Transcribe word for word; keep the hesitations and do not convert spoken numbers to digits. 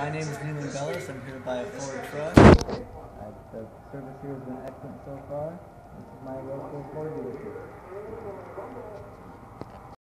My name is Neilan Bellis. I'm here to buy a Ford truck. Uh, the service here has been excellent so far. This is my local Ford dealership.